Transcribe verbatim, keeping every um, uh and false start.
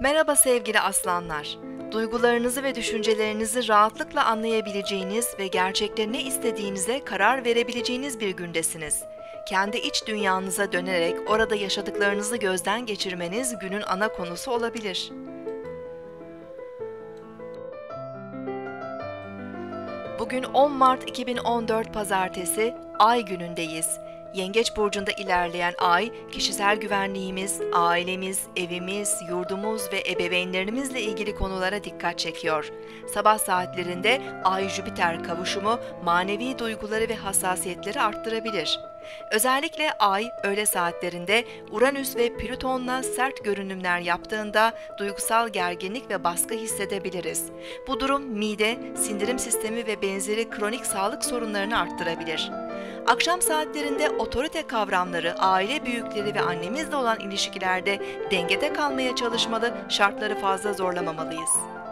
Merhaba sevgili aslanlar. Duygularınızı ve düşüncelerinizi rahatlıkla anlayabileceğiniz ve gerçekte ne istediğinize karar verebileceğiniz bir gündesiniz. Kendi iç dünyanıza dönerek orada yaşadıklarınızı gözden geçirmeniz günün ana konusu olabilir. Bugün on Mart iki bin on dört Pazartesi Ay günündeyiz. Yengeç burcunda ilerleyen ay, kişisel güvenliğimiz, ailemiz, evimiz, yurdumuz ve ebeveynlerimizle ilgili konulara dikkat çekiyor. Sabah saatlerinde Ay-Jüpiter kavuşumu manevi duyguları ve hassasiyetleri arttırabilir. Özellikle ay öğle saatlerinde Uranüs ve Plüton'la sert görünümler yaptığında duygusal gerginlik ve baskı hissedebiliriz. Bu durum mide, sindirim sistemi ve benzeri kronik sağlık sorunlarını arttırabilir. Akşam saatlerinde otorite kavramları, aile büyükleri ve annemizle olan ilişkilerde dengede kalmaya çalışmalı, şartları fazla zorlamamalıyız.